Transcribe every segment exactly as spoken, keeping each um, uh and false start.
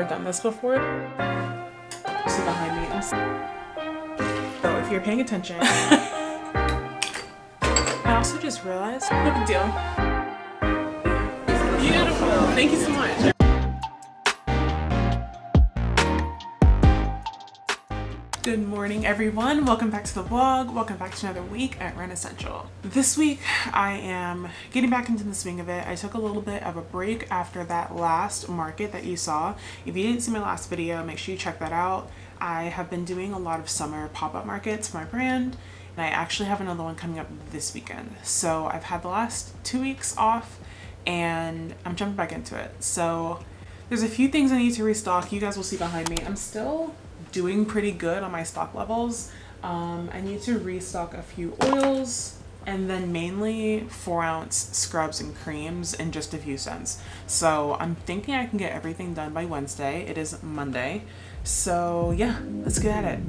never done this before. See behind me. So if you're paying attention. I also just realized, no big deal. Beautiful. Thank you so much. Good morning, everyone. Welcome back to the vlog. Welcome back to another week at Renaissance. This week, I am getting back into the swing of it. I took a little bit of a break after that last market that you saw. If you didn't see my last video, make sure you check that out. I have been doing a lot of summer pop-up markets for my brand, and I actually have another one coming up this weekend. So I've had the last two weeks off, and I'm jumping back into it. So there's a few things I need to restock. You guys will see behind me. I'm still doing pretty good on my stock levels. um I need to restock a few oils and then mainly four ounce scrubs and creams and just a few scents. So I'm thinking I can get everything done by Wednesday. It is Monday, so yeah, let's get at it.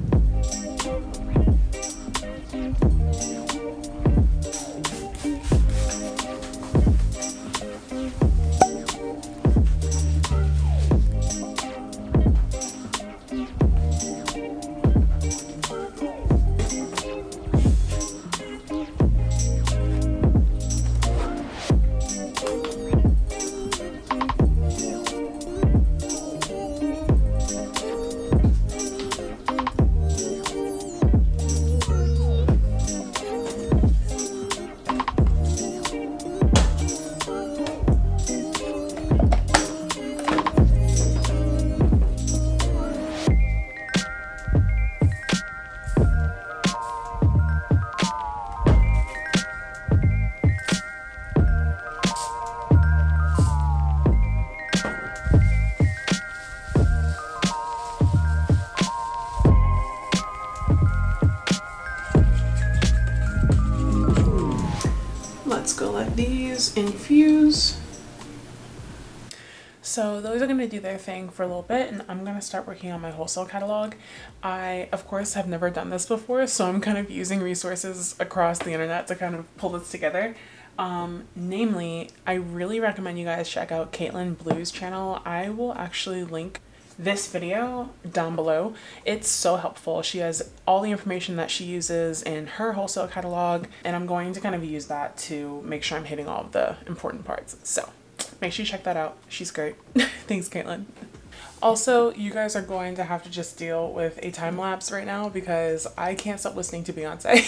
Infuse. So those are going to do their thing for a little bit, and I'm going to start working on my wholesale catalog. I, of course, have never done this before, so I'm kind of using resources across the internet to kind of pull this together. Um, namely, I really recommend you guys check out Caitlin Blue's channel. I will actually link this video down below. It's so helpful. She has all the information that she uses in her wholesale catalog, and I'm going to kind of use that to make sure I'm hitting all of the important parts. So make sure you check that out. She's great. Thanks, Caitlin. Also, you guys are going to have to just deal with a time lapse right now because I can't stop listening to Beyoncé.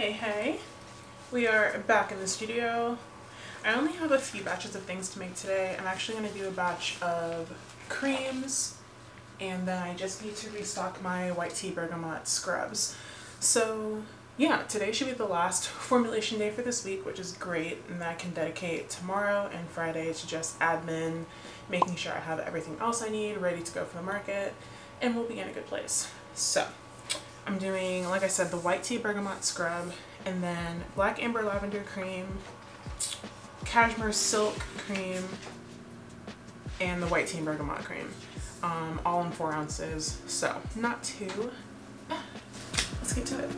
Hey, hey. We are back in the studio. I only have a few batches of things to make today. I'm actually going to do a batch of creams, and then I just need to restock my white tea bergamot scrubs. So yeah, today should be the last formulation day for this week, which is great, and then I can dedicate tomorrow and Friday to just admin, making sure I have everything else I need ready to go for the market, and we'll be in a good place. So I'm doing, like I said, the white tea bergamot scrub, and then black amber lavender cream, cashmere silk cream, and the white tea bergamot cream, um, all in four ounces, so not too bad. Let's get to it.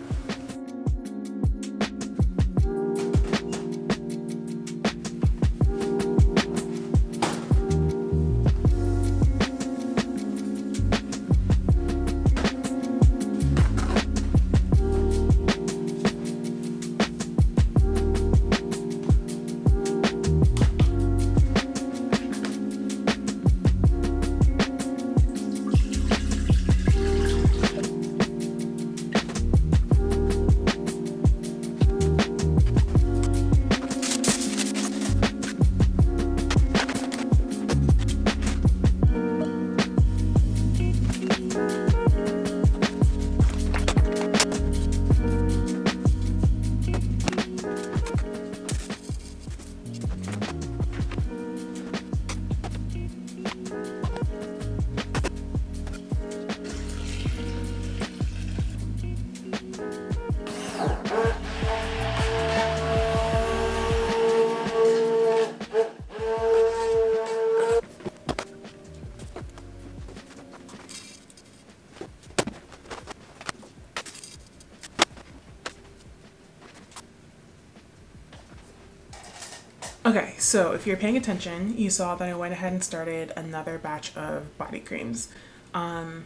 Okay, so if you're paying attention, you saw that I went ahead and started another batch of body creams. Um,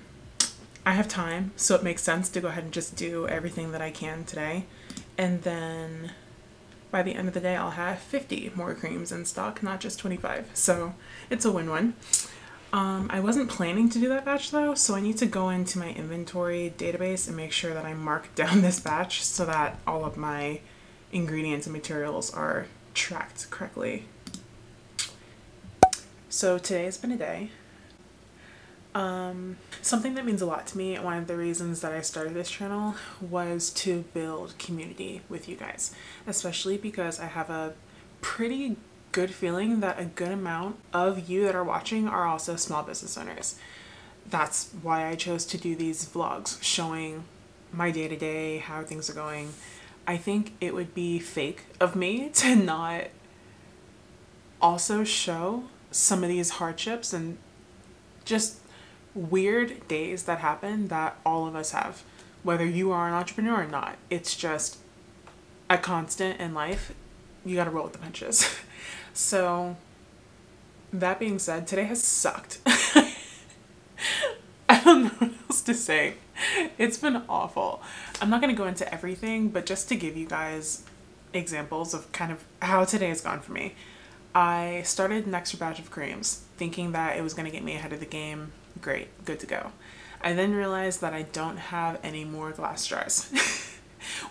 I have time, so it makes sense to go ahead and just do everything that I can today. And then by the end of the day, I'll have fifty more creams in stock, not just twenty-five. So it's a win-win. Um, I wasn't planning to do that batch though, so I need to go into my inventory database and make sure that I mark down this batch so that all of my ingredients and materials are tracked correctly. So today's been a day. Um, something that means a lot to me, one of the reasons that I started this channel, was to build community with you guys, especially because I have a pretty good feeling that a good amount of you that are watching are also small business owners. That's why I chose to do these vlogs, showing my day-to-day, how things are going. I think it would be fake of me to not also show some of these hardships and just weird days that happen that all of us have, whether you are an entrepreneur or not. It's just a constant in life. You gotta roll with the punches. So that being said, today has sucked. I don't know what else to say. It's been awful. I'm not going to go into everything, but just to give you guys examples of kind of how today has gone for me. I started an extra batch of creams thinking that it was going to get me ahead of the game. Great, good to go. I then realized that I don't have any more glass jars,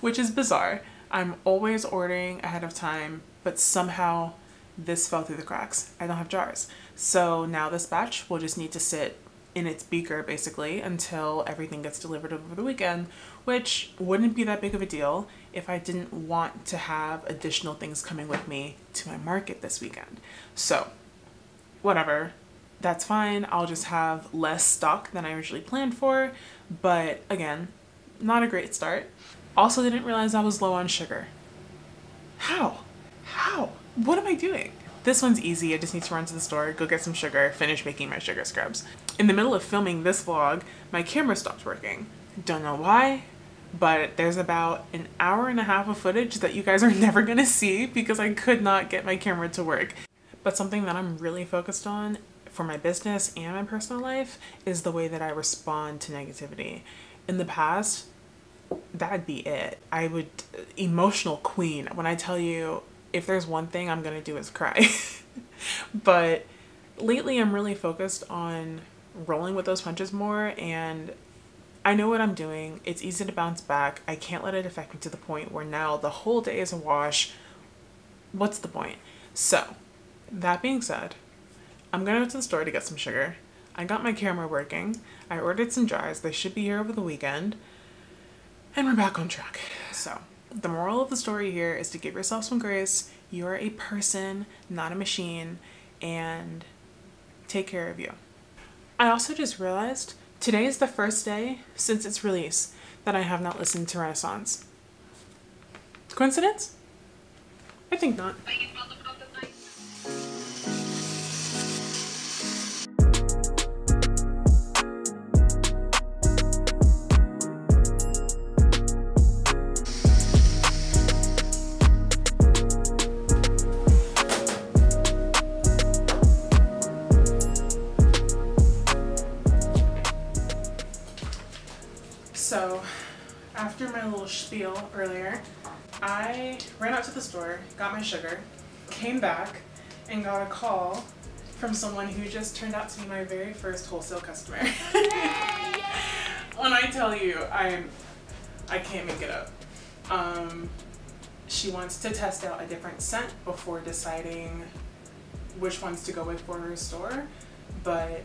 which is bizarre. I'm always ordering ahead of time, but somehow this fell through the cracks. I don't have jars. So now this batch will just need to sit in its beaker basically until everything gets delivered over the weekend, which wouldn't be that big of a deal if I didn't want to have additional things coming with me to my market this weekend. So whatever, that's fine. I'll just have less stock than I originally planned for, but again, not a great start. Also didn't realize I was low on sugar. How? How? What am I doing? This one's easy. I just need to run to the store, go get some sugar, finish making my sugar scrubs. In the middle of filming this vlog, my camera stopped working. Don't know why, but there's about an hour and a half of footage that you guys are never gonna see because I could not get my camera to work. But something that I'm really focused on for my business and my personal life is the way that I respond to negativity. In the past, that'd be it. I would, emotional queen, when I tell you, if there's one thing I'm gonna do is cry. But lately I'm really focused on rolling with those punches more and I know what I'm doing. It's easy to bounce back. I can't let it affect me to the point where now the whole day is a wash. What's the point? So that being said, I'm going to go to the store to get some sugar. I got my camera working. I ordered some jars. They should be here over the weekend. And we're back on track. So the moral of the story here is to give yourself some grace. You are a person, not a machine, and take care of you. I also just realized today is the first day since its release that I have not listened to Renaissance. Coincidence? I think not. So after my little spiel earlier, I ran out to the store, got my sugar, came back, and got a call from someone who just turned out to be my very first wholesale customer. When I tell you, I'm, I can't make it up. Um, she wants to test out a different scent before deciding which ones to go with for her store, but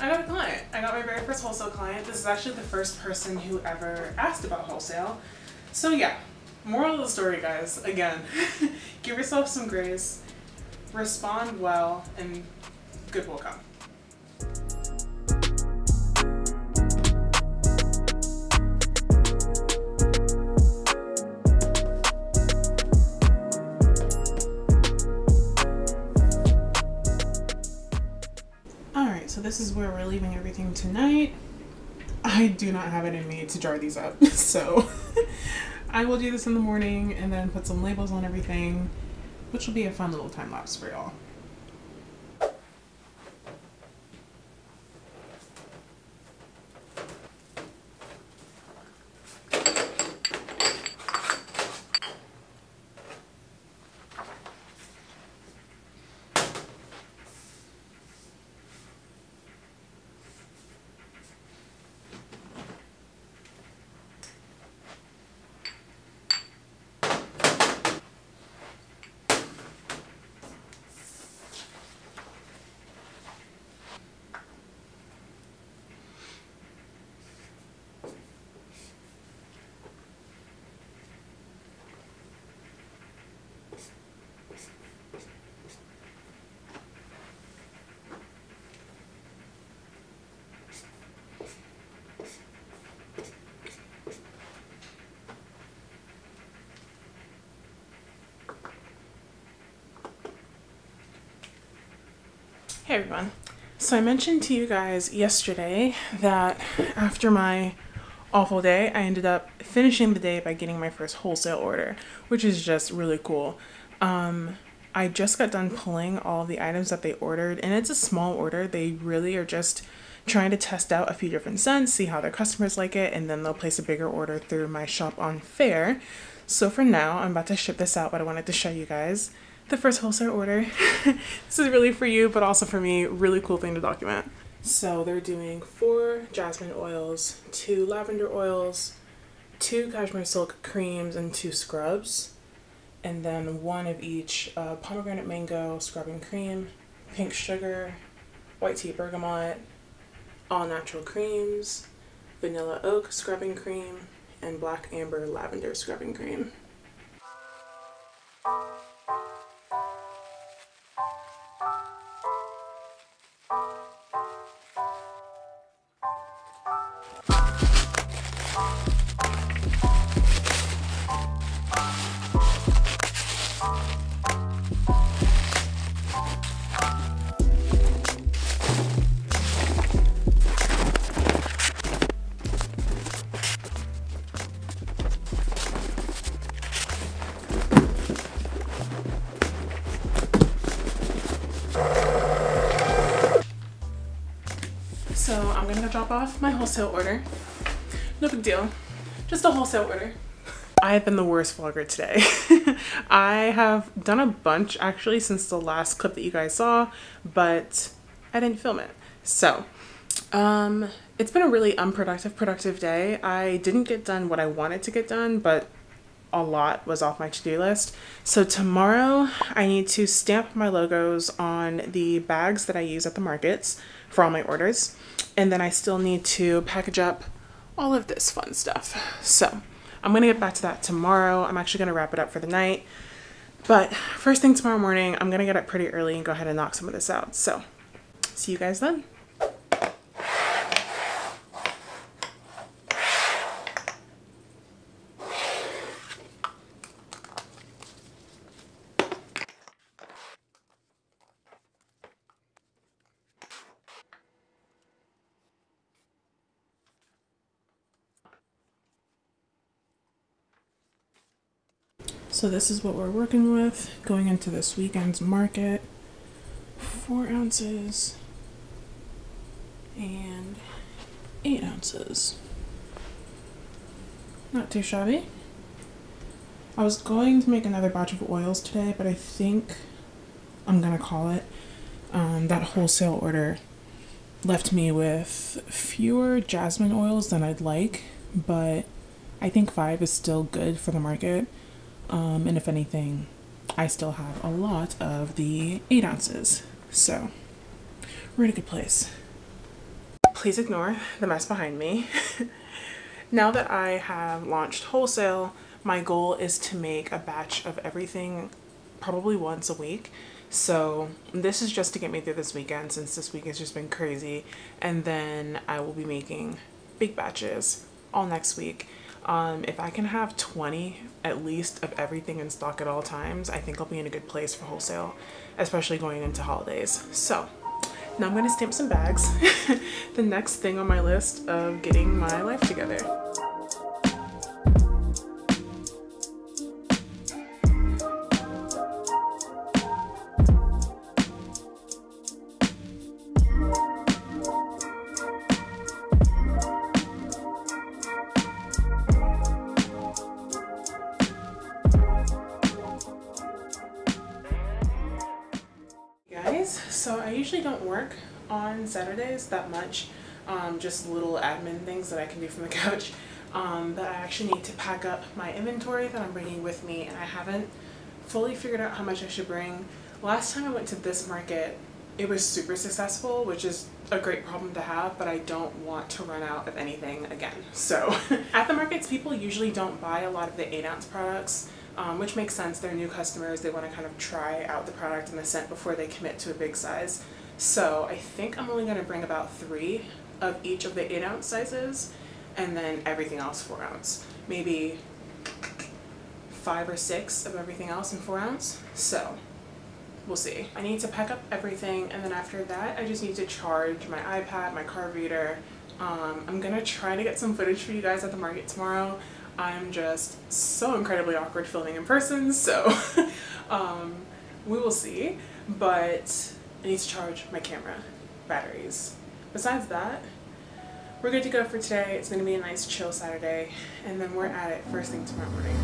I got a client. I got my very first wholesale client. This is actually the first person who ever asked about wholesale. So yeah, moral of the story, guys, again, give yourself some grace, respond well, and good will come. So this is where we're leaving everything tonight. I do not have it in me to jar these up, so I will do this in the morning and then put some labels on everything, which will be a fun little time lapse for y'all. Hey everyone. So I mentioned to you guys yesterday that after my awful day, I ended up finishing the day by getting my first wholesale order, which is just really cool. Um, I just got done pulling all the items that they ordered, and it's a small order. They really are just trying to test out a few different scents, see how their customers like it, and then they'll place a bigger order through my shop on Faire. So for now, I'm about to ship this out, but I wanted to show you guys the first wholesale order. This is really for you, but also for me, really cool thing to document. So they're doing four jasmine oils, two lavender oils, two cashmere silk creams, and two scrubs. And then one of each uh, pomegranate mango scrubbing cream, pink sugar, white tea bergamot, all natural creams, vanilla oak scrubbing cream, and black amber lavender scrubbing cream. So I'm gonna go drop off my wholesale order. No big deal, just a wholesale order. I have been the worst vlogger today. I have done a bunch actually since the last clip that you guys saw, but I didn't film it. So um, It's been a really unproductive, productive day. I didn't get done what I wanted to get done, but a lot was off my to-do list. So tomorrow I need to stamp my logos on the bags that I use at the markets for all my orders. And then I still need to package up all of this fun stuff. So I'm gonna get back to that tomorrow. I'm actually gonna wrap it up for the night. But first thing tomorrow morning, I'm gonna get up pretty early and go ahead and knock some of this out. So see you guys then. So this is what we're working with, going into this weekend's market. Four ounces and eight ounces. Not too shabby. I was going to make another batch of oils today, but I think I'm gonna call it. Um, that wholesale order left me with fewer jasmine oils than I'd like, but I think five is still good for the market. Um, and if anything, I still have a lot of the eight ounces. So we're in a good place. Please ignore the mess behind me. Now that I have launched wholesale, my goal is to make a batch of everything probably once a week. So this is just to get me through this weekend, since this week has just been crazy. And then I will be making big batches all next week. Um, if I can have twenty at least of everything in stock at all times, I think I'll be in a good place for wholesale, especially going into holidays. So now I'm gonna stamp some bags. The next thing on my list of getting my life together. So I usually don't work on Saturdays that much, um, just little admin things that I can do from the couch, um, but I actually need to pack up my inventory that I'm bringing with me, and I haven't fully figured out how much I should bring. Last time I went to this market, it was super successful, which is a great problem to have, but I don't want to run out of anything again. So at the markets, people usually don't buy a lot of the eight ounce products. Um, which makes sense, they're new customers, they want to kind of try out the product and the scent before they commit to a big size. So I think I'm only going to bring about three of each of the eight ounce sizes, and then everything else four ounce. Maybe five or six of everything else in four ounce, so we'll see. I need to pack up everything, and then after that I just need to charge my iPad, my card reader. Um, I'm going to try to get some footage for you guys at the market tomorrow. I'm just so incredibly awkward filming in person, so um, we will see, but I need to charge my camera batteries. Besides that, we're good to go for today. It's going to be a nice chill Saturday, and then we're at it first thing tomorrow morning.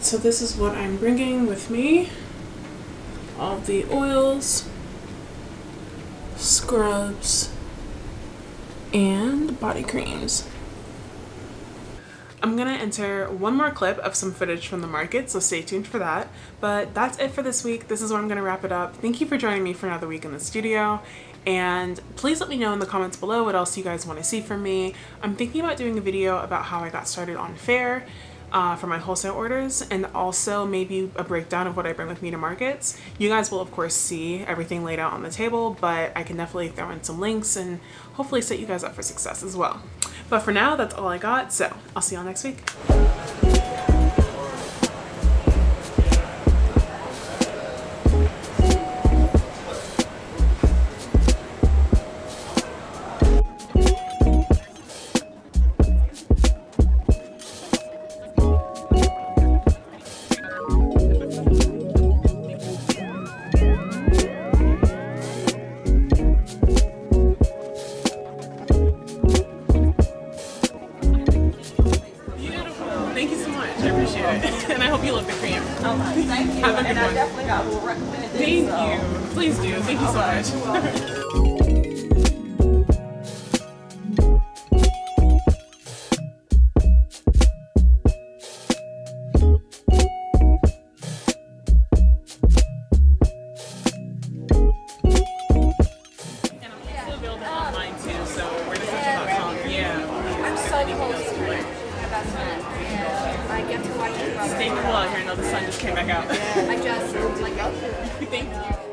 So this is what I'm bringing with me. All the oils, scrubs, and body creams. I'm gonna enter one more clip of some footage from the market, so stay tuned for that. But that's it for this week. This is where I'm gonna wrap it up. Thank you for joining me for another week in the studio. And please let me know in the comments below what else you guys wanna see from me. I'm thinking about doing a video about how I got started on Faire. Uh, for my wholesale orders, and also maybe a breakdown of what I bring with me to markets. You guys will of course see everything laid out on the table, but I can definitely throw in some links and hopefully set you guys up for success as well. But for now, that's all I got, so I'll see y'all next week. and I definitely I will recommend it. Thank so. you. Please do. Thank you so right. much. You're welcome. Stay cool out here. Now the sun just came back out. Yeah, I just, like, thank you.